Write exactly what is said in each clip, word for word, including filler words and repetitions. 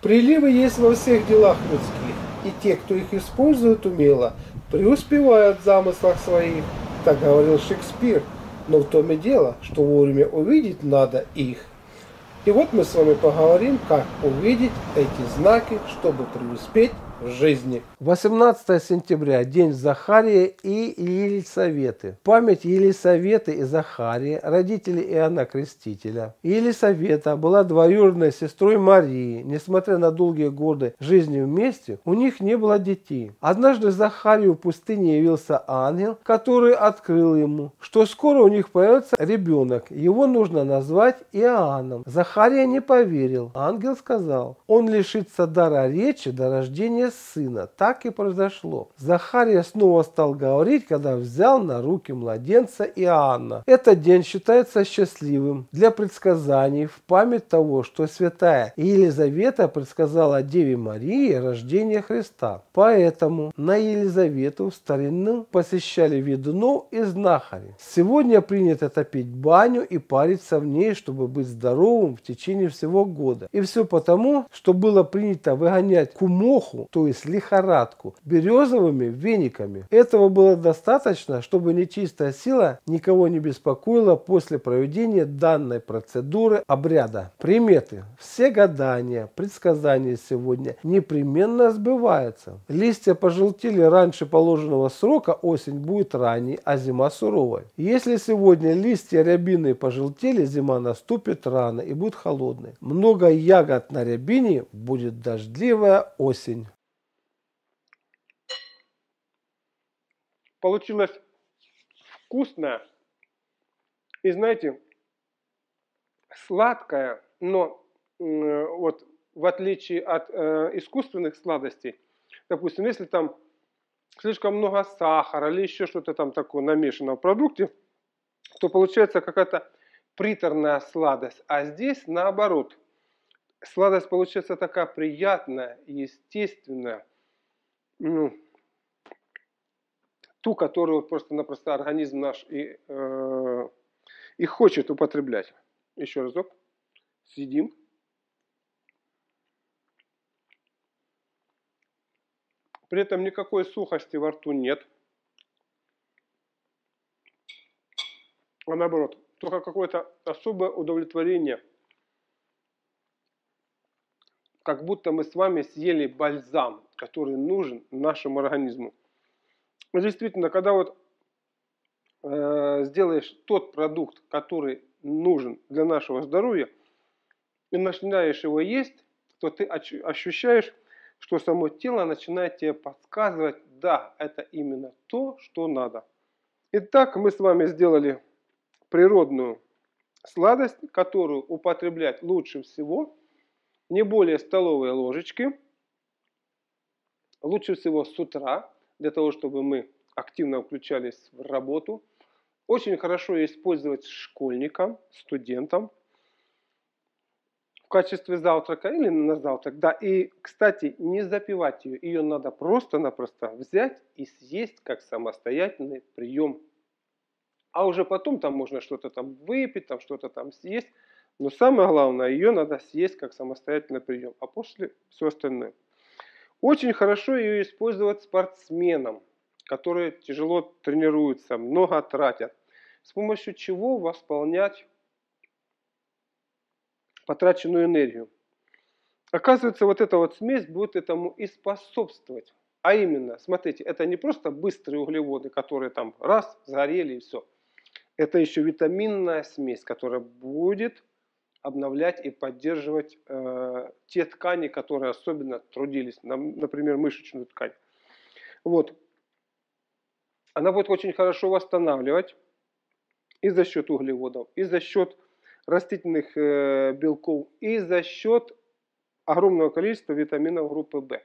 Приливы есть во всех делах людских, и те, кто их использует умело, преуспевают в замыслах своих, так говорил Шекспир, но в том и дело, что вовремя увидеть надо их. И вот мы с вами поговорим, как увидеть эти знаки, чтобы преуспеть в жизни. восемнадцатое сентября, день Захария и Елисаветы. Память Елисаветы и Захарии, родители Иоанна Крестителя. Елисавета была двоюродной сестрой Марии. Несмотря на долгие годы жизни вместе, у них не было детей. Однажды Захарию в пустыне явился ангел, который открыл ему, что скоро у них появится ребенок. Его нужно назвать Иоанном. Захария не поверил. Ангел сказал: он лишится дара речи до рождения сына. Так и произошло. Захария снова стал говорить, когда взял на руки младенца Иоанна. Этот день считается счастливым для предсказаний в память того, что святая Елизавета предсказала Деве Марии рождение Христа. Поэтому на Елизавету в старину посещали ведунов и знахари. Сегодня принято топить баню и париться в ней, чтобы быть здоровым в течение всего года. И все потому, что было принято выгонять кумоху, то есть лихорадку, березовыми вениками. Этого было достаточно, чтобы нечистая сила никого не беспокоила после проведения данной процедуры обряда. Приметы. Все гадания, предсказания сегодня непременно сбываются. Листья пожелтели раньше положенного срока, осень будет ранней, а зима суровой. Если сегодня листья рябины пожелтели, зима наступит рано и будет холодной. Много ягод на рябине, будет дождливая осень. Получилось вкусное и, знаете, сладкое, но э, вот в отличие от э, искусственных сладостей, допустим, если там слишком много сахара или еще что-то там такое намешано в продукте, то получается какая-то приторная сладость, а здесь наоборот. Сладость получается такая приятная, естественная, ну, ту, которую просто-напросто организм наш и, э, и хочет употреблять. Еще разок. Съедим. При этом никакой сухости во рту нет. А наоборот, только какое-то особое удовлетворение. Как будто мы с вами съели бальзам, который нужен нашему организму. Действительно, когда вот э, сделаешь тот продукт, который нужен для нашего здоровья, и начинаешь его есть, то ты ощущаешь, что само тело начинает тебе подсказывать, да, это именно то, что надо. Итак, мы с вами сделали природную сладость, которую употреблять лучше всего, не более столовой ложечки, лучше всего с утра, для того, чтобы мы активно включались в работу. Очень хорошо использовать школьникам, студентам в качестве завтрака или на завтрак. Да, и, кстати, не запивать ее. Ее надо просто-напросто взять и съесть как самостоятельный прием. А уже потом там можно что-то там выпить, там что-то там съесть. Но самое главное, ее надо съесть как самостоятельный прием. А после все остальное. Очень хорошо ее использовать спортсменам, которые тяжело тренируются, много тратят. С помощью чего восполнять потраченную энергию. Оказывается, вот эта вот смесь будет этому и способствовать. А именно, смотрите, это не просто быстрые углеводы, которые там раз, сгорели и все. Это еще витаминная смесь, которая будет обновлять и поддерживать э, те ткани, которые особенно трудились, например, мышечную ткань. Вот. Она будет очень хорошо восстанавливать и за счет углеводов, и за счет растительных э, белков, и за счет огромного количества витаминов группы В.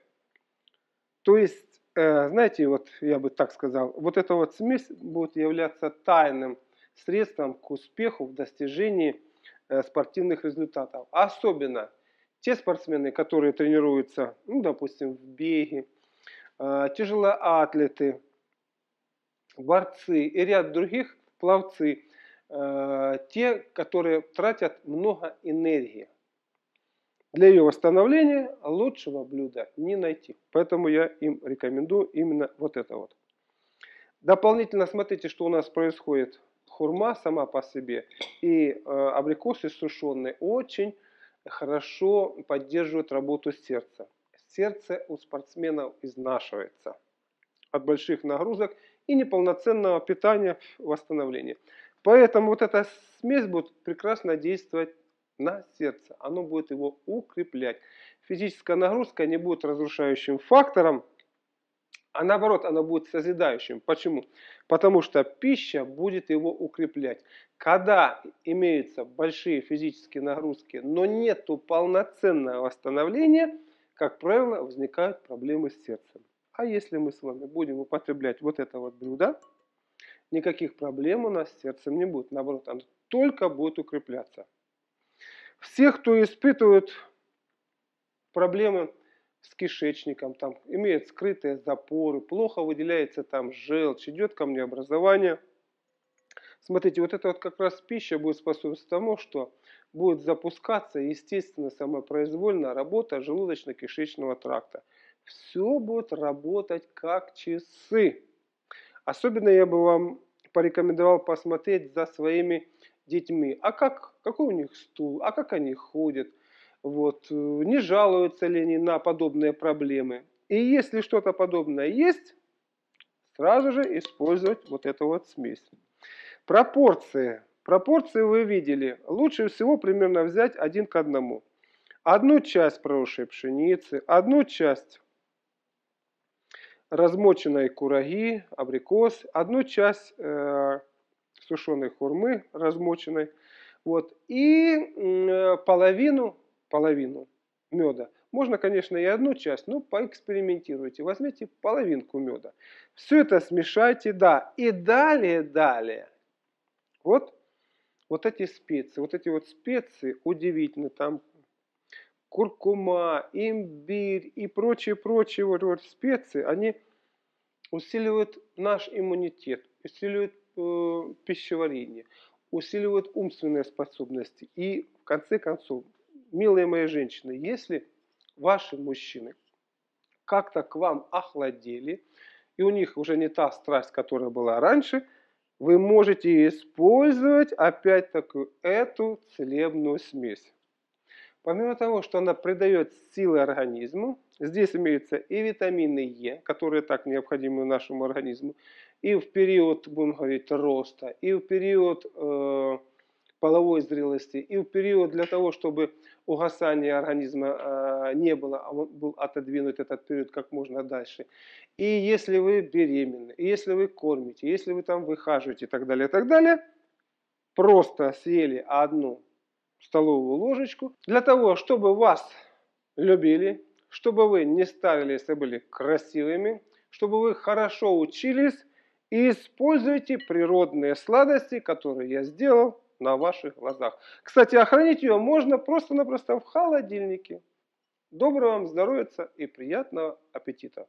То есть, э, знаете, вот я бы так сказал, вот эта вот смесь будет являться тайным средством к успеху в достижении спортивных результатов. Особенно те спортсмены, которые тренируются, ну, допустим, в беге, тяжелоатлеты, борцы и ряд других, пловцы, те, которые тратят много энергии. Для ее восстановления лучшего блюда не найти. Поэтому я им рекомендую именно вот это вот. Дополнительно смотрите, что у нас происходит. Хурма сама по себе и э, абрикосы сушеные очень хорошо поддерживают работу сердца. Сердце у спортсменов изнашивается от больших нагрузок и неполноценного питания в восстановлении. Поэтому вот эта смесь будет прекрасно действовать на сердце. Оно будет его укреплять. Физическая нагрузка не будет разрушающим фактором, а наоборот, она будет созидающим. Почему? Потому что пища будет его укреплять. Когда имеются большие физические нагрузки, но нет полноценного восстановления, как правило, возникают проблемы с сердцем. А если мы с вами будем употреблять вот это вот блюдо, никаких проблем у нас с сердцем не будет. Наоборот, оно только будет укрепляться. Все, кто испытывает проблемы с кишечником, там имеют скрытые запоры, плохо выделяется там желчь, идет камнеобразование. Смотрите, вот это вот как раз пища будет способствовать тому, что будет запускаться, естественно, самопроизвольно работа желудочно-кишечного тракта. Все будет работать как часы. Особенно я бы вам порекомендовал посмотреть за своими детьми. А как, какой у них стул, а как они ходят, вот, не жалуются ли они на подобные проблемы. И если что-то подобное есть, сразу же использовать вот эту вот смесь. Пропорции. Пропорции вы видели. Лучше всего примерно взять один к одному. Одну часть проросшей пшеницы, одну часть размоченной кураги, абрикос, одну часть э, сушеной хурмы размоченной, вот, и э, половину, половину меда. Можно, конечно, и одну часть, но поэкспериментируйте. Возьмите половинку меда. Все это смешайте, да, и далее, далее. Вот, вот эти специи, вот эти вот специи, удивительно, там куркума, имбирь и прочие-прочие вот, вот специи, они усиливают наш иммунитет, усиливают э, пищеварение, усиливают умственные способности. И в конце концов, милые мои женщины, если ваши мужчины как-то к вам охладели, и у них уже не та страсть, которая была раньше, вы можете использовать опять-таки эту целебную смесь. Помимо того, что она придает силы организму, здесь имеются и витамины Е, которые так необходимы нашему организму, и в период, будем говорить, роста, и в период э, половой зрелости, и в период для того, чтобы угасание организма э, не было, а был отодвинут этот период как можно дальше. И если вы беременны, и если вы кормите, если вы там выхаживаете и так далее, и так далее, просто съели одну столовую ложечку, для того, чтобы вас любили, чтобы вы не старились и были красивыми, чтобы вы хорошо учились, и используйте природные сладости, которые я сделал на ваших глазах. Кстати, хранить ее можно просто-напросто в холодильнике. Доброго вам здоровья и приятного аппетита!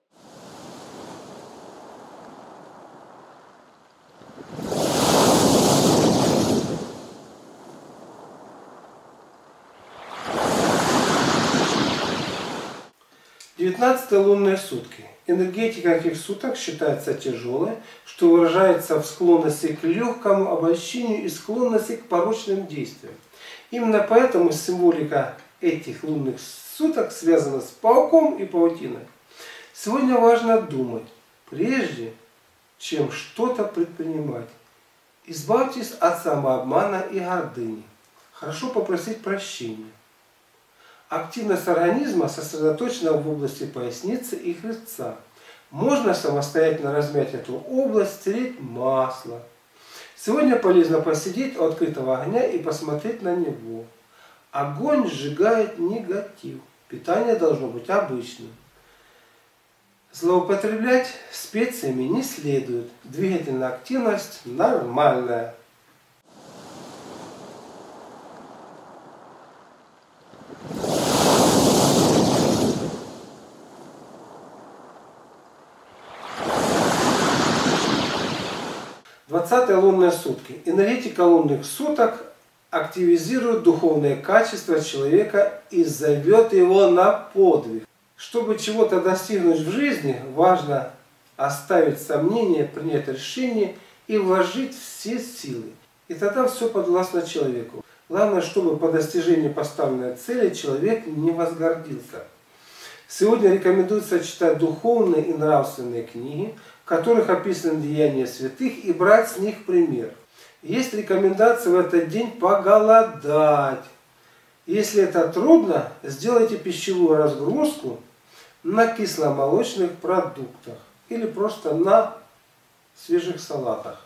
девятнадцатые лунные сутки. Энергетика этих суток считается тяжелой, что выражается в склонности к легкому обольщению и склонности к порочным действиям. Именно поэтому символика этих лунных суток связана с пауком и паутиной. Сегодня важно думать, прежде чем что-то предпринимать. Избавьтесь от самообмана и гордыни. Хорошо попросить прощения. Активность организма сосредоточена в области поясницы и хребца. Можно самостоятельно размять эту область, стереть масло. Сегодня полезно посидеть у открытого огня и посмотреть на него. Огонь сжигает негатив. Питание должно быть обычным. Злоупотреблять специями не следует. Двигательная активность нормальная. двадцатые лунные сутки. Энергетика лунных суток активизирует духовные качества человека и зовет его на подвиг. Чтобы чего-то достигнуть в жизни, важно оставить сомнения, принять решение и вложить все силы. И тогда все подвластно человеку. Главное, чтобы по достижении поставленной цели человек не возгордился. Сегодня рекомендуется читать духовные и нравственные книги, в которых описаны деяния святых, и брать с них пример. Есть рекомендация в этот день поголодать. Если это трудно, сделайте пищевую разгрузку на кисломолочных продуктах или просто на свежих салатах.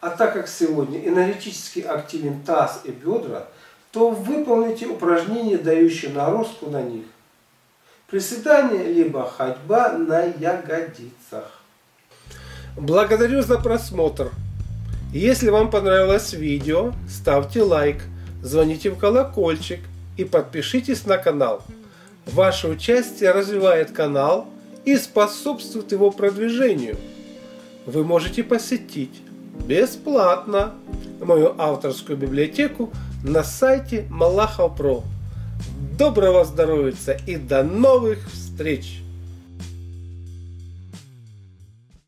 А так как сегодня энергетически активен таз и бедра, то выполните упражнения, дающие нагрузку на них. Приседание либо ходьба на ягодицах. Благодарю за просмотр. Если вам понравилось видео, ставьте лайк, звоните в колокольчик и подпишитесь на канал. Ваше участие развивает канал и способствует его продвижению. Вы можете посетить бесплатно мою авторскую библиотеку на сайте Малахов Про. Доброго здоровья и до новых встреч!